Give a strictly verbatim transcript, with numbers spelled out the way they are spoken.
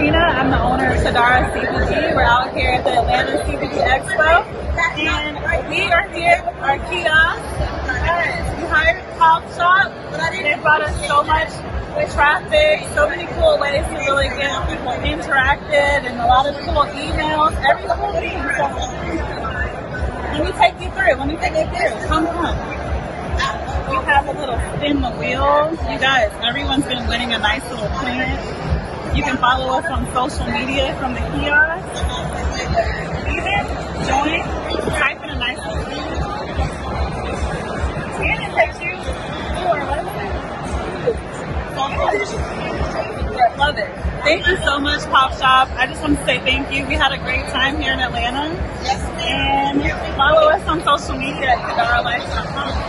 Katrina. I'm the owner of Shadara C B G. We're out here at the Atlanta C B G Expo, and we are here with our kiosk. We hired Popshap, and it brought us so much traffic, so many cool ways to really get people interacted, and a lot of cool emails, every cool thing. Let me take you through. Let me take you through. Come on. We have a little spin the wheel. You guys, everyone's been winning a nice little plant. You can follow us on social media from the kiosk. Join, type in a nice little plant. And it takes you for what? Love it. Thank you so much, Popshap. I just want to say thank you. We had a great time here in Atlanta. And follow us on social media at the gar life dot com.